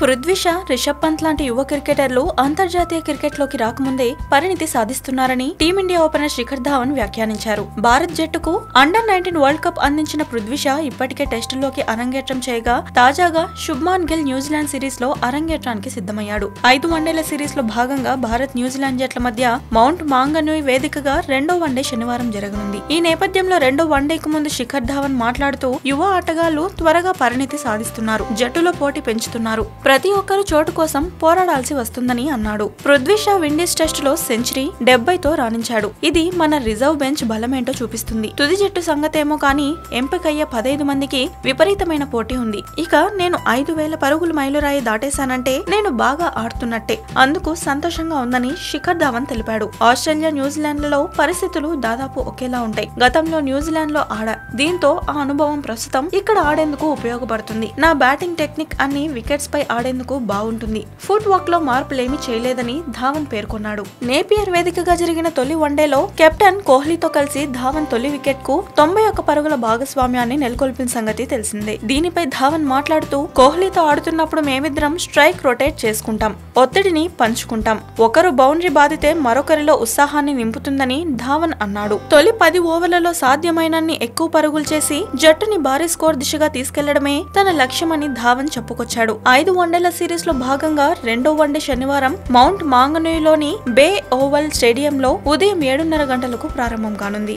పృథ్వీషా, రిషబ్ పంత్ లాంటి యువ క్రికెటర్లు అంతర్జాతీయ క్రికెట్లోకి రాకముందే పరిణితి సాధిస్తున్నారని టీమిండియా ఓపెనర్ శిఖర్ ధావన్ వ్యాఖ్యానించారు. భారత్ జట్టుకు అండర్-19 వరల్డ్ కప్ అందించిన పృథ్వీషా ఇప్పటికే టెస్టుల్లోకి అరంగేట్రం చేయగా, తాజాగా శుభ్మాన్ గిల్ న్యూజిలాండ్ సిరీస్ లో అరంగేట్రానికి సిద్ధమయ్యాడు. 5 వన్డేల సిరీస్ లో భాగంగా భారత్ న్యూజిలాండ్ జట్ల మధ్య మౌంట్ మాంగనూయి వేదికగా రెండో వన్డే శనివారం జరగనుంది. ఈ నేపథ్యంలో రెండో వన్డేకు ముందు శిఖర్ ధావన్ మాట్లాడుతూ, యువ ఆటగాళ్లు త్వరగా పరిణితి సాధిస్తున్నారు, జట్టులో పోటీ పెంచుతున్నారు, ప్రతి ఒక్కరు చోటు కోసం పోరాడాల్సి వస్తుందని అన్నాడు. పృథ్వీషా విండీస్ టెస్టులో సెంచరీ 70తో రాణించాడు. ఇది మన రిజర్వ్ బెంచ్ బలమేంటో చూపిస్తుంది. తుది జట్టు సంగతేమో కానీ ఎంపికయ్యే 15 మందికి విపరీతమైన పోటీ ఉంది. ఇక నేను 5,000 పరుగులు మైలురాయి దాటేశానంటే నేను బాగా ఆడుతున్నట్టే, అందుకు సంతోషంగా ఉందని శిఖర్ ధావన్ తెలిపాడు. ఆస్ట్రేలియా, న్యూజిలాండ్లలో పరిస్థితులు దాదాపు ఒకేలా ఉంటాయి. గతంలో న్యూజిలాండ్ లో ఆడా, దీంతో ఆ అనుభవం ప్రస్తుతం ఇక్కడ ఆడేందుకు ఉపయోగపడుతుంది. నా బ్యాటింగ్ టెక్నిక్ అన్ని వికెట్స్ పై ఆడేందుకు బాగుంటుంది. ఫుట్ వర్క్ లో మార్పులేమీ చేయలేదని ధావన్ పేర్కొన్నాడు. నేపియర్ వేదికగా జరిగిన తొలి వన్డేలో కెప్టెన్ కోహ్లీతో కలిసి ధావన్ తొలి వికెట్ కు 91 పరుగుల భాగస్వామ్యాన్ని నెలకొల్పిన సంగతి తెలిసిందే. దీనిపై ధావన్ మాట్లాడుతూ, కోహ్లీతో ఆడుతున్నప్పుడు మేమిద్దరం స్ట్రైక్ రొటేట్ చేసుకుంటాం, ఒత్తిడిని పంచుకుంటాం, ఒకరు బౌండరీ బాధితే మరొకరిలో ఉత్సాహాన్ని నింపుతుందని ధావన్ అన్నాడు. తొలి 10 ఓవర్లలో సాధ్యమైనన్ని ఎక్కువ పరుగులు చేసి జట్టుని భారీ స్కోర్ దిశగా తీసుకెళ్లడమే తన లక్ష్యమని ధావన్ చెప్పుకొచ్చాడు. 5 వన్డేల సిరీస్ లో భాగంగా రెండో వన్డే శనివారం మౌంట్ మాంగనూయిలోని బే ఓవల్ స్టేడియంలో ఉదయం 7:30 గంటలకు ప్రారంభం కానుంది.